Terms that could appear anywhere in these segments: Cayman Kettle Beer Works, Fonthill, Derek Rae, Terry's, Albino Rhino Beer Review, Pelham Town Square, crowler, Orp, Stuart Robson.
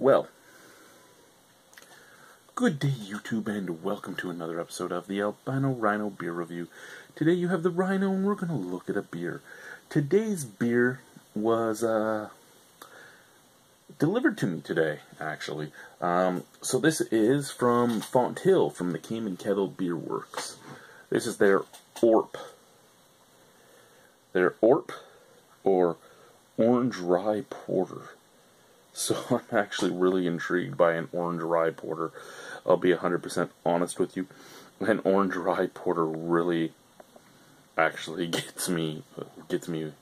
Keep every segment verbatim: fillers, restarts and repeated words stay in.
Well, good day YouTube and welcome to another episode of the Albino Rhino Beer Review. Today you have the Rhino and we're going to look at a beer. Today's beer was uh, delivered to me today, actually. Um, so this is from Fonthill, from the Cayman Kettle Beer Works. This is their Orp. Their Orp, or Orange Rye Porter. So I'm actually really intrigued by an orange rye porter. I'll be one hundred percent honest with you. An orange rye porter really actually gets me, gets me,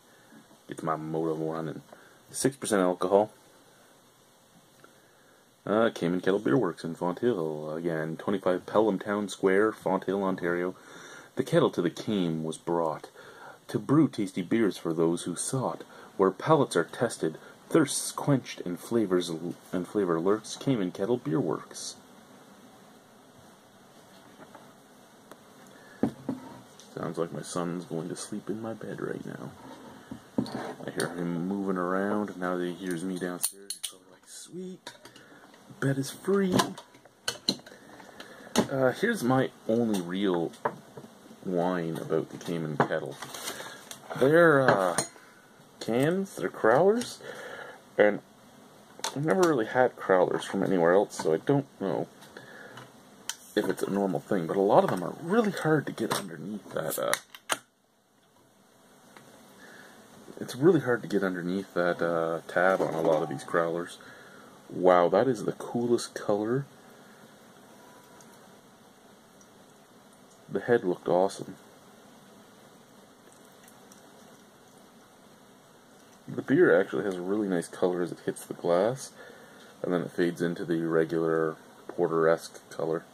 gets my motive running. six percent alcohol. Uh, Cayman Kettle Beer Works in Fonthill. Again, twenty-five Pelham Town Square, Fonthill, Ontario. The kettle to the came was brought to brew tasty beers for those who sought, where palates are tested, thirsts quenched, and flavors and flavor lurks. Cayman Kettle Beer Works. Sounds like my son's going to sleep in my bed right now. I hear him moving around, and now that he hears me downstairs, he's probably like, "Sweet, bed is free." Uh, here's my only real whine about the Cayman Kettle. They're uh, cans, they're crowlers. And I've never really had crowlers from anywhere else, so I don't know if it's a normal thing. But a lot of them are really hard to get underneath that. Uh, it's really hard to get underneath that uh, tab on a lot of these crowlers. Wow, that is the coolest color. The head looked awesome. The beer actually has a really nice color as it hits the glass, and then it fades into the regular porter-esque color.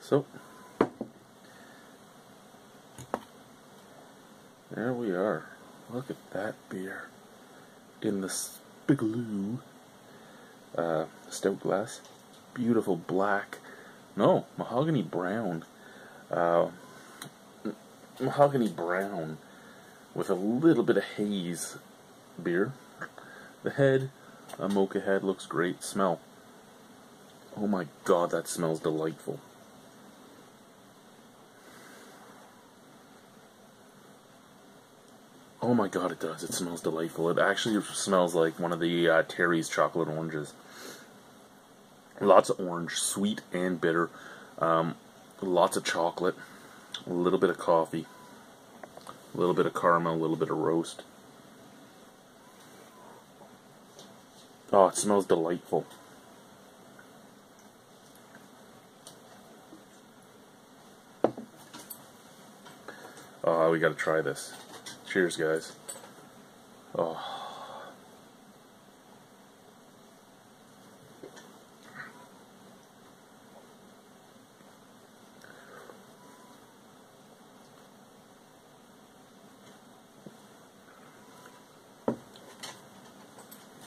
So, there we are. Look at that beer in the spigaloo. Uh, stout glass, beautiful black, no, mahogany brown, uh, mahogany brown with a little bit of haze beer. The head, a mocha head, looks great. Smell, oh my god, that smells delightful. Oh my god, it does. It smells delightful. It actually smells like one of the uh, Terry's chocolate oranges. Lots of orange, sweet and bitter. Um, lots of chocolate. A little bit of coffee. A little bit of caramel, a little bit of roast. Oh, it smells delightful. Oh, we gotta try this. Cheers, guys. Oh.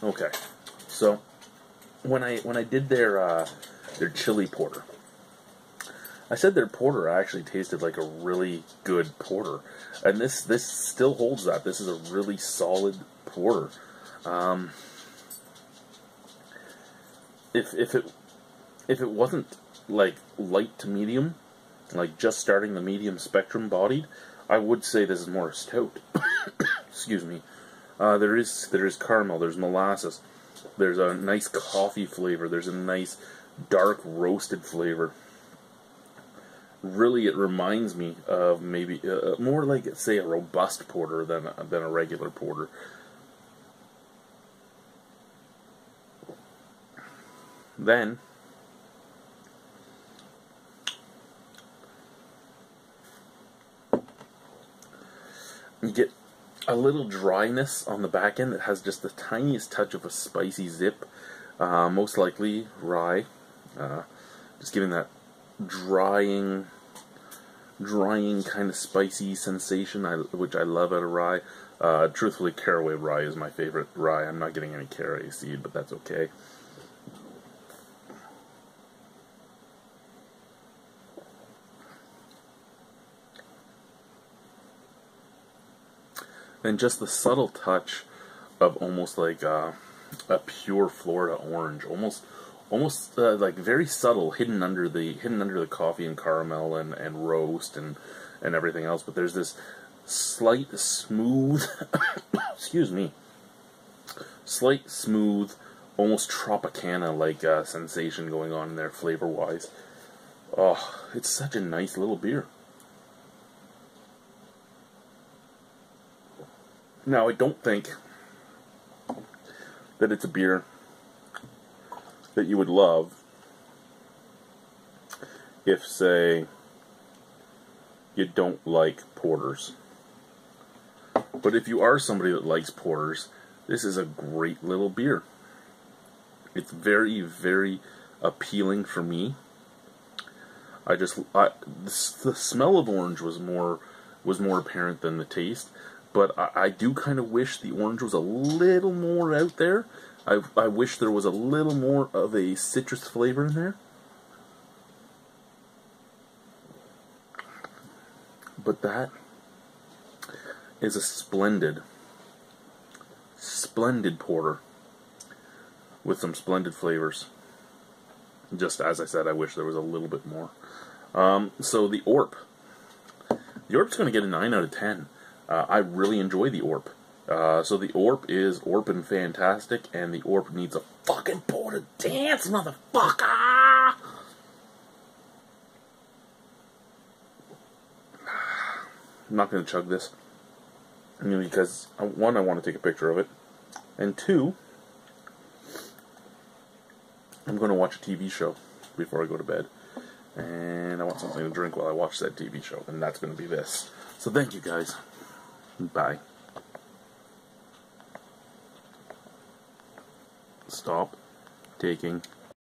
Okay. So when I when I did their uh, their chili porter, I said their porter actually tasted like a really good porter, and this this still holds that. This is a really solid porter. Um, if if it if it wasn't like light to medium, like just starting the medium spectrum bodied, I would say this is more stout. Excuse me. Uh, there is there is caramel. There's molasses. There's a nice coffee flavor. There's a nice dark roasted flavor. Really, it reminds me of maybe uh, more like, say, a robust porter than a, than a regular porter. Then, you get a little dryness on the back end that has just the tiniest touch of a spicy zip, uh, most likely rye, uh, just giving that drying drying kind of spicy sensation, I, which I love out of rye. Uh, truthfully, caraway rye is my favorite rye. I'm not getting any caraway seed, but that's okay. Then just the subtle touch of almost like uh, a pure Florida orange, almost, almost uh, like very subtle, hidden under the hidden under the coffee and caramel and and roast and and everything else. But there's this slight smooth, excuse me, slight smooth, almost Tropicana-like uh, sensation going on in there flavor-wise. Oh, it's such a nice little beer. Now, I don't think that it's a beer that you would love if, say, you don't like porters. But if you are somebody that likes porters, this is a great little beer. It's very, very appealing for me. I just, I, the, the smell of orange was more was more apparent than the taste. But I, I do kind of wish the orange was a little more out there. I, I wish there was a little more of a citrus flavor in there. But that is a splendid, splendid porter with some splendid flavors. Just as I said, I wish there was a little bit more. Um, so the Orp. The Orp's going to get a nine out of ten. Uh, I really enjoy the Orp. Uh, so the Orp is Orpin' Fantastic, and the Orp needs a fucking porter dance, motherfucker! I'm not going to chug this. I mean, because, one, I want to take a picture of it, and two, I'm going to watch a T V show before I go to bed. And I want something to drink while I watch that T V show, and that's going to be this. So thank you guys. Bye. Stop taking